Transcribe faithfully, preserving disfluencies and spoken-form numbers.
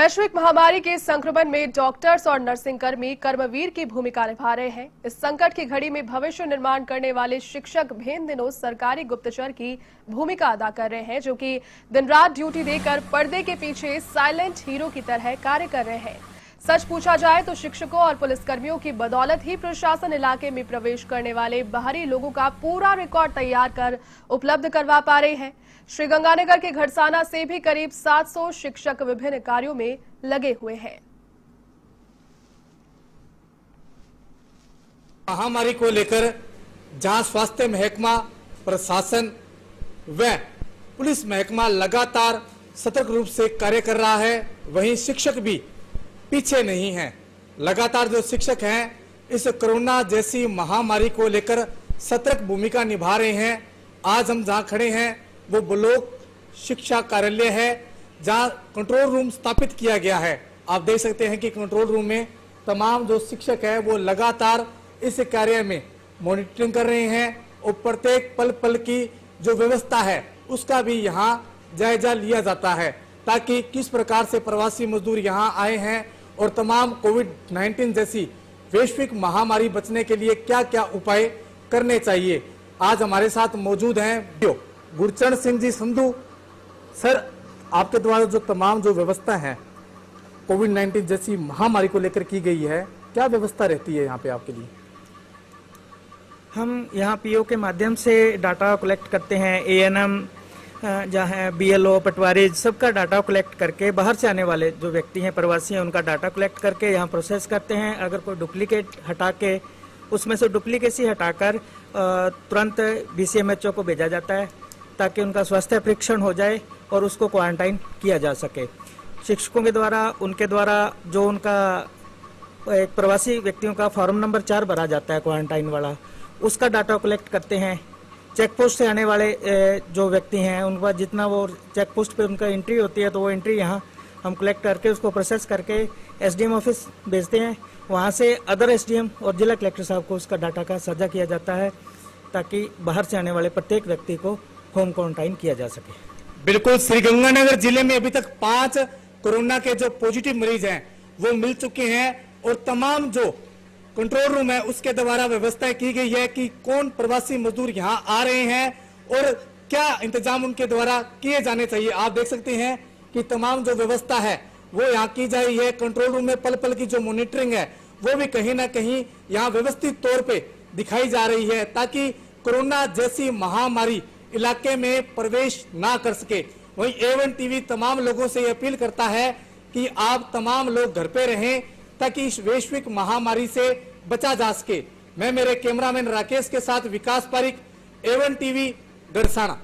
वैश्विक महामारी के संक्रमण में डॉक्टर्स और नर्सिंग कर्मी कर्मवीर की भूमिका निभा रहे हैं। इस संकट की घड़ी में भविष्य निर्माण करने वाले शिक्षक भिन्न दिनों सरकारी गुप्तचर की भूमिका अदा कर रहे हैं, जो कि दिन रात ड्यूटी देकर पर्दे के पीछे साइलेंट हीरो की तरह कार्य कर रहे हैं। सच पूछा जाए तो शिक्षकों और पुलिसकर्मियों की बदौलत ही प्रशासन इलाके में प्रवेश करने वाले बाहरी लोगों का पूरा रिकॉर्ड तैयार कर उपलब्ध करवा पा रहे हैं। श्रीगंगानगर के घड़साना से भी करीब सात सौ शिक्षक विभिन्न कार्यों में लगे हुए हैं। महामारी को लेकर जहां स्वास्थ्य महकमा, प्रशासन व पुलिस महकमा लगातार सतर्क रूप से कार्य कर रहा है, वहीं शिक्षक भी पीछे नहीं है। लगातार जो शिक्षक हैं इस कोरोना जैसी महामारी को लेकर सतर्क भूमिका निभा रहे हैं। आज हम जहां खड़े हैं वो ब्लॉक शिक्षा कार्यालय है, जहां कंट्रोल रूम स्थापित किया गया है। आप देख सकते हैं कि कंट्रोल रूम में तमाम जो शिक्षक है वो लगातार इस कार्य में मॉनिटरिंग कर रहे हैं और प्रत्येक पल पल की जो व्यवस्था है उसका भी यहाँ जायजा लिया जाता है, ताकि किस प्रकार से प्रवासी मजदूर यहाँ आए हैं और तमाम कोविड उन्नीस जैसी वैश्विक महामारी बचने के लिए क्या क्या उपाय करने चाहिए। आज हमारे साथ मौजूद हैं गुरचन सिंह जी संधू। सर, आपके द्वारा जो तमाम जो व्यवस्था है कोविड उन्नीस जैसी महामारी को लेकर की गई है, क्या व्यवस्था रहती है यहाँ पे आपके लिए? हम यहाँ पीओ के माध्यम से डाटा कलेक्ट करते हैं। एएनएम जहाँ बीएलओ, पटवारी, सबका डाटा कलेक्ट करके बाहर से आने वाले जो व्यक्ति हैं, प्रवासी हैं, उनका डाटा कलेक्ट करके यहाँ प्रोसेस करते हैं। अगर कोई डुप्लीकेट हटा के, उसमें से डुप्लीकेसी हटाकर तुरंत बीसीएमएचओ को भेजा जाता है, ताकि उनका स्वास्थ्य परीक्षण हो जाए और उसको क्वारंटाइन किया जा सके। शिक्षकों के द्वारा, उनके द्वारा जो उनका एक प्रवासी व्यक्तियों का फॉर्म नंबर चार भरा जाता है क्वारंटाइन वाला, उसका डाटा कलेक्ट करते हैं। चेक पोस्ट से आने वाले जो व्यक्ति हैं उनका जितना वो चेक पोस्ट पे उनका एंट्री होती है, तो वो एंट्री यहाँ हम कलेक्ट करके उसको प्रोसेस करके एसडीएम ऑफिस भेजते हैं। वहाँ से अदर एसडीएम और जिला कलेक्टर साहब को उसका डाटा का साझा किया जाता है, ताकि बाहर से आने वाले प्रत्येक व्यक्ति को होम क्वारंटाइन किया जा सके। बिल्कुल, श्रीगंगानगर जिले में अभी तक पाँच कोरोना के जो पॉजिटिव मरीज हैं वो मिल चुके हैं और तमाम जो कंट्रोल रूम है उसके द्वारा व्यवस्था की गई है कि कौन प्रवासी मजदूर यहां आ रहे हैं और क्या इंतजाम उनके द्वारा किए जाने चाहिए। आप देख सकते हैं कि तमाम जो व्यवस्था है वो यहां की जा रही है। कंट्रोल रूम में पल पल की जो मॉनिटरिंग है वो भी कहीं ना कहीं यहां व्यवस्थित तौर पे दिखाई जा रही है, ताकि कोरोना जैसी महामारी इलाके में प्रवेश ना कर सके। वहीं ए वन टीवी तमाम लोगों से ये अपील करता है कि आप तमाम लोग घर पे रहें, ताकि इस वैश्विक महामारी से बचा जा सके। मैं मेरे कैमरामैन राकेश के साथ Vikas Pareek, A one TV, Gharsana.